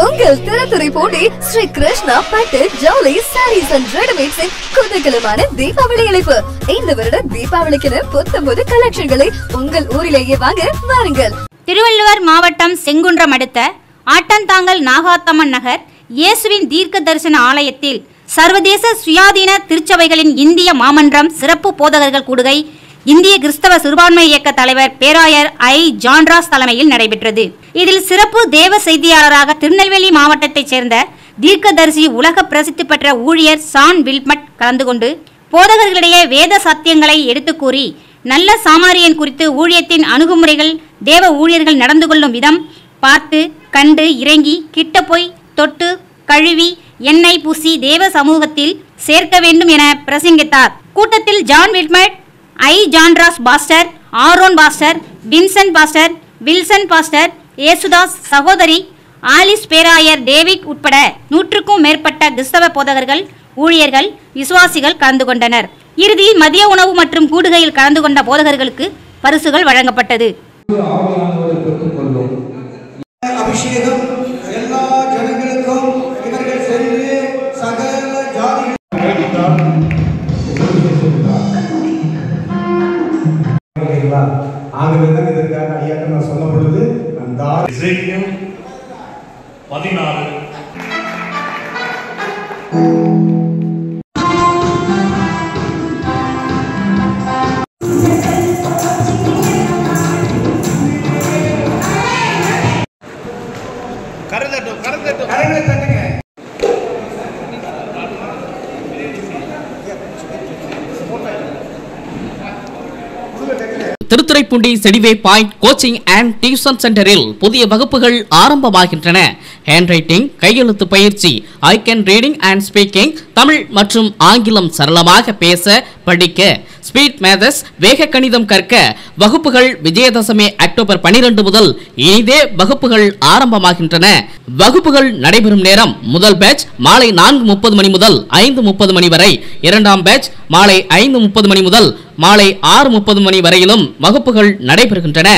உங்கள் திருத்துறை போட்டி ஸ்ரீ கிருஷ்ணா பட்டு ஜவுளி சாரீஸ் அண்ட் ரெடிமேட்ஸ் இன் குதகலமான தீபாவளி இழைப்பு. இந்த வருட தீபாவளிக்கு புத்தம்புது கலெக்ஷன்களை உங்கள் ஊரிலேயே வாங்க வாருங்கள். திருவள்ளுவர் மாவட்டம் செங்குன்றம் அடுத்த ஆட்டந்தாங்கல் நாகாத்தம்மன் நகர் இயேசுவின் தீர்க்க தரிசன ஆலயத்தில் சர்வதேச சுயாதீன திருச்சபைகளின் இந்திய மாமன்றம் சிறப்பு போதகர்கள் கூடுகை இந்திய கிறிஸ்தவ சிறுபான்மை இயக்க தலைவர் பேராயர் ஐ. ஜான் ராஜ் தலைமையில் நடைபெற்றது. இதில் சிறப்பு தேவ செய்தியாளராக திருநெல்வேலி மாவட்டத்தைச் சேர்ந்த தீர்க்கதரிசி உலக பிரசித்தி பெற்ற ஊழியர் சான் வில்மட் கலந்து கொண்டு போதகர்களிடையே வேத சத்தியங்களை எடுத்து கூறி நல்ல சாமாரியன் குறித்து ஊழியத்தின் அணுகுமுறைகள், தேவ ஊழியர்கள் நடந்து கொள்ளும் விதம், பார்த்து கண்டு இறங்கி கிட்ட போய் தொட்டு கழுவி எண்ணெய் பூசி தேவ சமூகத்தில் சேர்க்க வேண்டும் என பிரசங்கித்தார். கூட்டத்தில் John Wilmot, I. John Raj pastor, Aaron Pastor, Vincent Pastor, Wilson Pastor, Yesudas சகோதரி, ஆலிஸ் பேராயர், டேவிட் உட்பட 100க்கும் மேற்பட்ட கிறிஸ்தவ போதகர்கள், ஊழியர்கள், விசுவாசிகள் கலந்து கொண்டனர். இறுதியில் மதிய உணவு மற்றும் கூடுகையில் கலந்து கொண்ட போதகர்களுக்கு பரிசுகள் வழங்கப்பட்டது. ஆகவேதான் இதற்காக ஐயாட்ட நான் சொல்ல பொழுது 16 திருத்துறைப்பூண்டி செடிவே பாயிண்ட் கோச்சிங் அண்ட் டியூஷன் சென்டரில் புதிய வகுப்புகள் ஆரம்பமாகின்றன. ஹேண்ட் ரைட்டிங், கையெழுத்து பயிற்சி, I can reading and speaking, Tamil மற்றும் ஆங்கிலம் சரளமாக பேச படிக்க, ஸ்பீட் மேதஸ், வேக கணிதம் கற்க வகுப்புகள் விஜயதசமி அக்டோபர் 12 முதல் இனிதே வகுப்புகள் ஆரம்பமாகின்றன. வகுப்புகள் நடைபெறும் நேரம்: முதல் பேட்ச் மாலை 4:30 மணி முதல் 5:30 மணி வரை, இரண்டாம் பேட்ச் மாலை 5:30 மணி முதல் மாலை 6:30 மணி வரையிலும் வகுப்புகள் நடைபெறுகின்றன.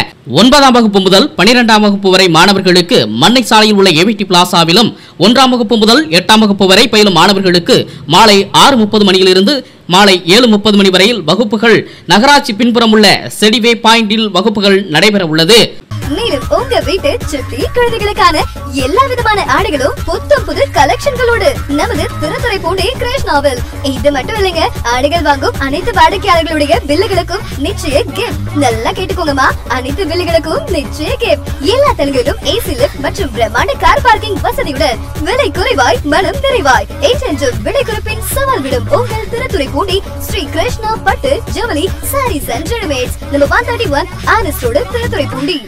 9ஆம் வகுப்பு முதல் 12ஆம் வகுப்பு வரை மாணவர்களுக்கு மண்ணை சாலையில் உள்ள ஏவிடி பிளாசாவிலும், 1ஆம் வகுப்பு முதல் 8ஆம் வகுப்பு வரை பயிலும் மாணவர்களுக்கு மாலை 6:30 மணியிலிருந்து மாலை 7:30 மணி வரையில் வகுப்புகள் நகராட்சி பின்புறம் உள்ள செடிவே பாயிண்டில் வகுப்புகள் நடைபெற உள்ளது. மேலும் உங்க வீட்டு சுட்டி குழந்தைகளுக்கான எல்லா விதமான ஆடைகளும் புத்தம் புது கலெக்ஷன்களோடு நமது திருத்துறைப்பூண்டி கிருஷ்ணாவில். இது மட்டும் இல்லைங்க, ஆடைகள் வாங்கும் அனைத்து வாடிக்கையாளர்களுடைய பில்லுகளுக்கும் நிச்சய கிஃப்ட். நல்லா கேட்டுக்கோங்கம்மா, அனைத்து பில்லுகளுக்கும் நிச்சய கிஃப்ட். எல்லா தலங்களிலும் ஏசி லிப்ட் மற்றும் பிரம்மாண்ட கார் பார்க்கிங் வசதியுடன் விலை குறைவாய் மனம் நிறைவாய் விலை குறிப்பின் சவால் விடும் உங்கள் திருத்துறைப்பூண்டி ஸ்ரீ கிருஷ்ணா பட்டு ஜவுளி saris and readymades, number 131 Thiruthuraipoondi.